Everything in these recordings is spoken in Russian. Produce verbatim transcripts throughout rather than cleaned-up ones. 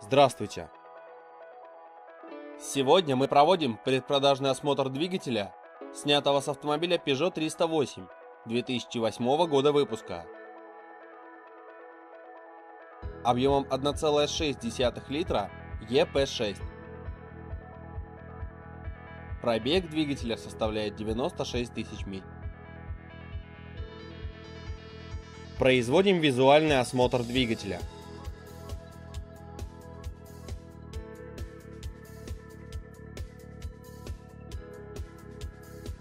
Здравствуйте! Сегодня мы проводим предпродажный осмотр двигателя, снятого с автомобиля Peugeot триста восемь две тысячи восьмого года выпуска, объемом одна целая шесть десятых литра е пэ шесть. Пробег двигателя составляет девяносто шесть тысяч миль. Производим визуальный осмотр двигателя.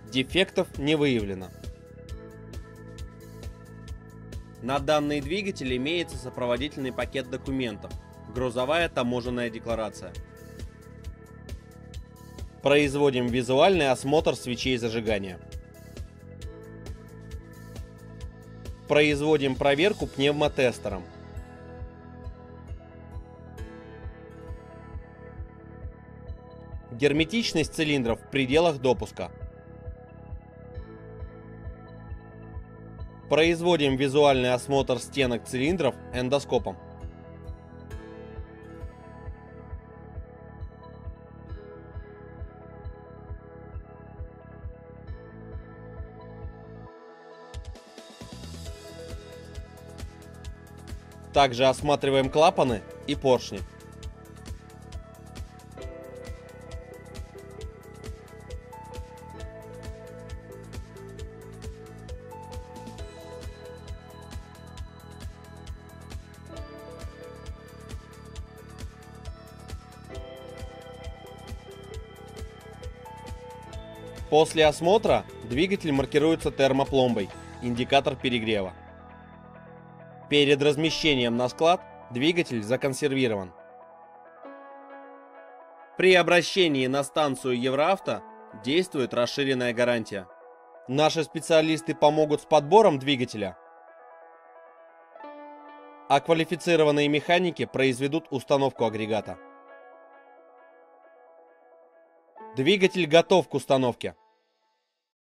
Дефектов не выявлено. На данный двигатель имеется сопроводительный пакет документов, грузовая таможенная декларация. Производим визуальный осмотр свечей зажигания. Производим проверку пневмотестером. Герметичность цилиндров в пределах допуска. Производим визуальный осмотр стенок цилиндров эндоскопом. Также осматриваем клапаны и поршни. После осмотра двигатель маркируется термопломбой, индикатор перегрева. Перед размещением на склад двигатель законсервирован. При обращении на станцию Евроавто действует расширенная гарантия. Наши специалисты помогут с подбором двигателя, а квалифицированные механики произведут установку агрегата. Двигатель готов к установке.